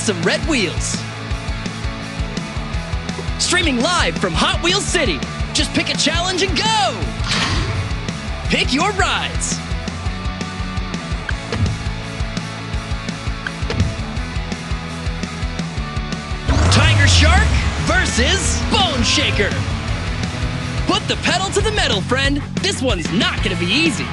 some red wheels. Streaming live from Hot Wheels City. Just pick a challenge and go! Pick your rides. Tiger Shark versus Bone Shaker. Put the pedal to the metal, friend. This one's not gonna be easy.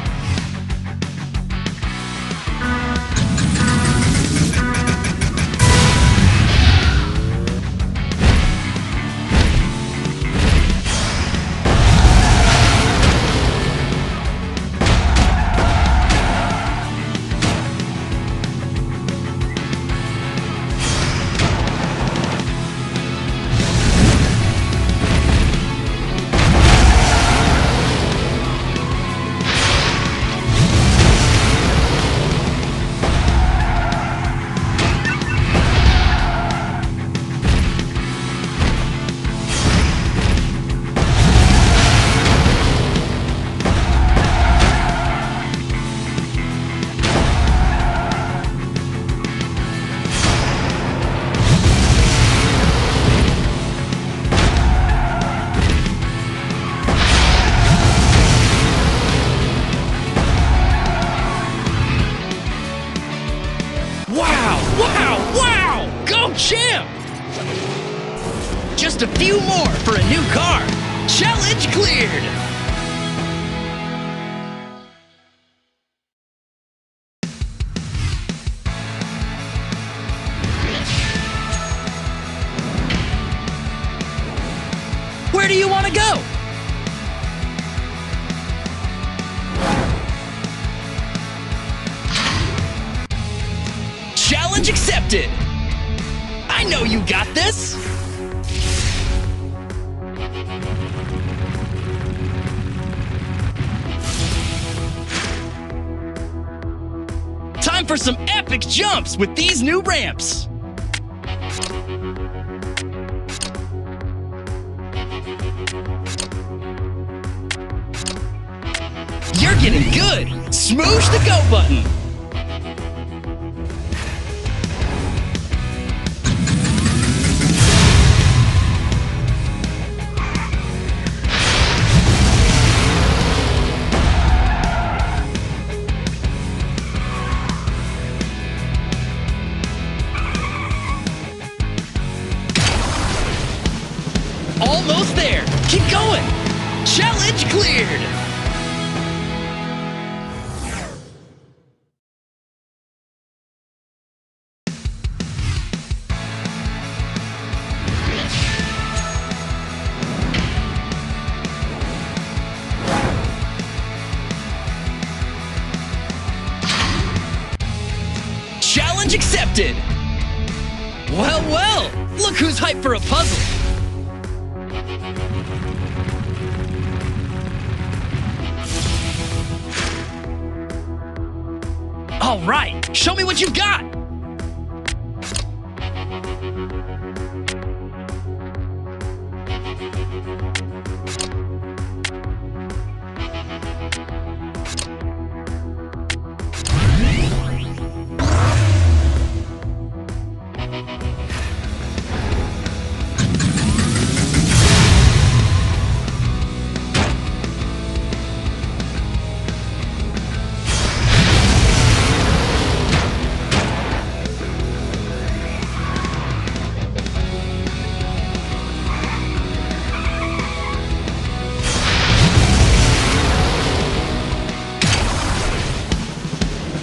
Champ! Just a few more for a new car. Challenge cleared! Where do you want to go? Challenge accepted! I know you got this! Time for some epic jumps with these new ramps! You're getting good! Smoosh the go button! Almost there! Keep going! Challenge cleared! Challenge accepted! Well, well! Look who's hyped for a puzzle! All right, show me what you got!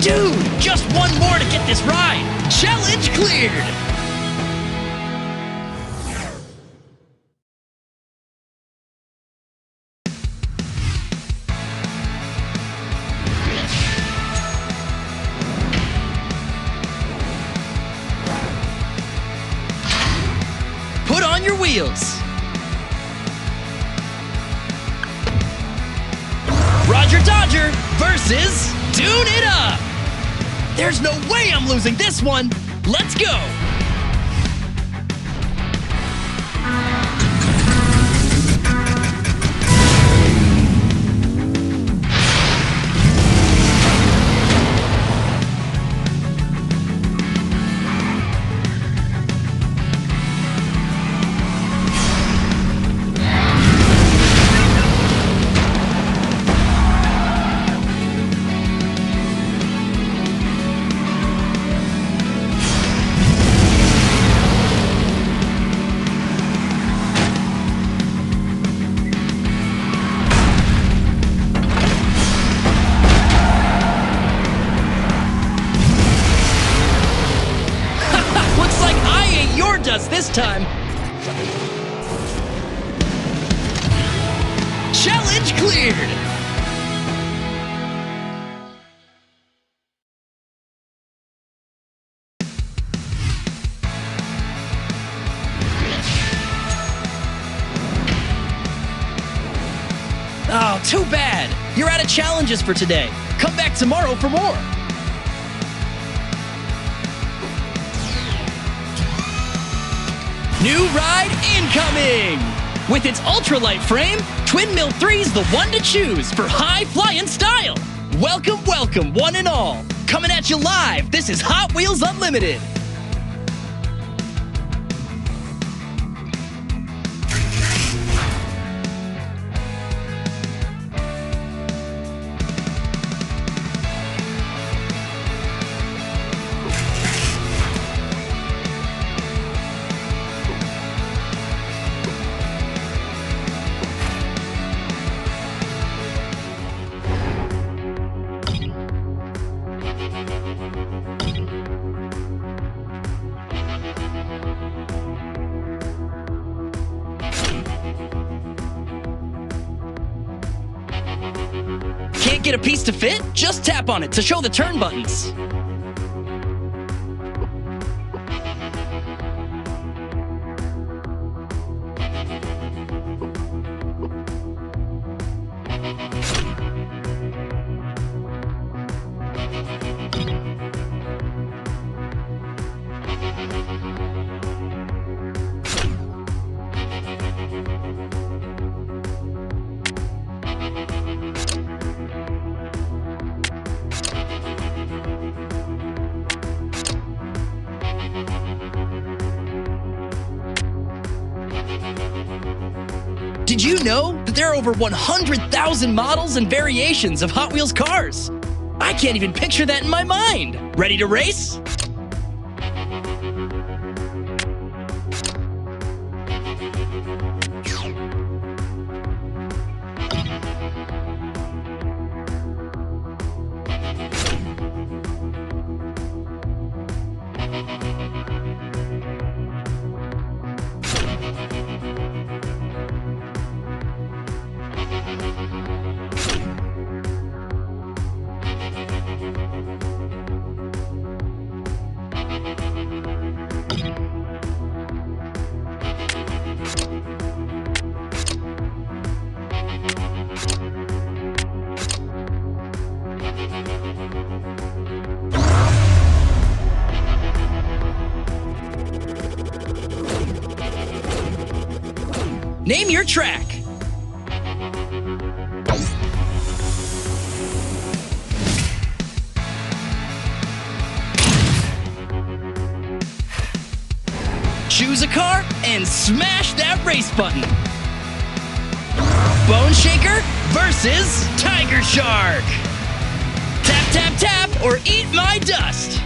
Dude, just one more to get this ride! Challenge cleared! Put on your wheels! Roger Dodger versus Dune It Up! There's no way I'm losing this one! Let's go! time. Challenge cleared! Oh, too bad! You're out of challenges for today. Come back tomorrow for more! New ride incoming! With its ultralight frame, Twin Mill 3's the one to choose for high-flying style! Welcome, welcome, one and all! Coming at you live, this is Hot Wheels Unlimited! Get a piece to fit? Just tap on it to show the turn buttons. Did you know that there are over 100,000 models and variations of Hot Wheels cars? I can't even picture that in my mind! Ready to race? Name your track. Choose a car and smash that race button. Bone Shaker versus Tiger Shark. Tap, tap, tap, or eat my dust.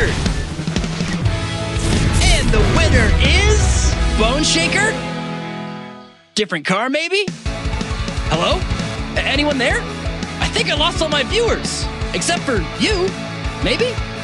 And the winner is Bone Shaker? Different car, maybe? Hello? Anyone there? I think I lost all my viewers, except for you, maybe?